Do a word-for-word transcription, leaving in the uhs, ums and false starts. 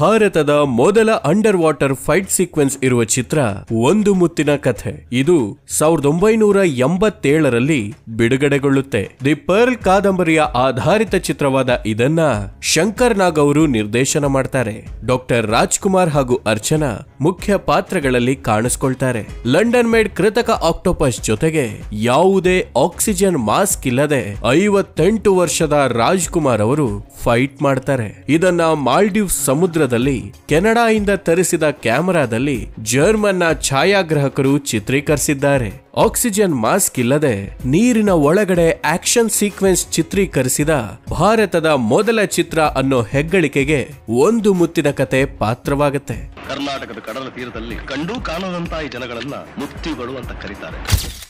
ಭಾರತದ ಮೊದಲ under water fight sequence ಇರುವ ಚಿತ್ರ ಒಂದು ಮುತ್ತಿನ ಕಥೆ. ಇದು ಸಾವಿರದ ಒಂಬೈನೂರ ಎಂಬತ್ತೇಳರಲ್ಲಿ ಬಿಡುಗಡೆಗೊಳ್ಳುತ್ತೆ. ದಿ ಪರ್ಲ್ ಕಾದಂಬರಿಯ ಆಧಾರಿತ ಚಿತ್ರವಾದ ಇದನ್ನ ಶಂಕರ್ ನಾಗ್ ಅವರು ನಿರ್ದೇಶನ ಮಾಡ್ತಾರೆ. ಡಾಕ್ಟರ್ ರಾಜ್ಕುಮಾರ್ ಹಾಗೂ ಅರ್ಚನಾ ಮುಖ್ಯ ಪಾತ್ರಗಳಲ್ಲಿ ಕಾಣಿಸ್ಕೊಳ್ತಾರೆ. ಲಂಡನ್ ಮೇಡ್ ಕೃತಕ ಆಕ್ಟೋಪಸ್ ಜೊತೆಗೆ ಯಾವುದೇ ಆಕ್ಸಿಜನ್ ಮಾಸ್ಕ್ ಇಲ್ಲದೆ ಐವತ್ತೆಂಟು ವರ್ಷದ ರಾಜ್ಕುಮಾರ್ ಅವರು ಫೈಟ್ ಮಾಡ್ತಾರೆ. ಇದನ್ನ ಮಾಲ್ಡೀವ್ ಸಮುದ್ರದಲ್ಲಿ ಕೆನಡಾ ಇಂದ ತರಿಸಿದ ಕ್ಯಾಮೆರಾದಲ್ಲಿ ಜರ್ಮನ್ನ ಛಾಯಾಗ್ರಾಹಕರು ಚಿತ್ರೀಕರಿಸಿದ್ದಾರೆ. ಆಕ್ಸಿಜನ್ ಮಾಸ್ಕ್ ಇಲ್ಲದೆ ನೀರಿನ ಒಳಗಡೆ ಆಕ್ಷನ್ ಸೀಕ್ವೆನ್ಸ್ ಚಿತ್ರೀಕರಿಸಿದ ಭಾರತದ ಮೊದಲ ಚಿತ್ರ ಅನ್ನೋ ಹೆಗ್ಗಳಿಕೆಗೆ ಒಂದು ಮುತ್ತಿನ ಕತೆ ಪಾತ್ರವಾಗುತ್ತೆ. ಕರ್ನಾಟಕದ ಕಡಲ ತೀರದಲ್ಲಿ ಕಂಡು ಕಾಣದಂತ ಈ ಜನಗಳನ್ನ ಮುತ್ತಿಗಳು ಅಂತ ಕರೀತಾರೆ.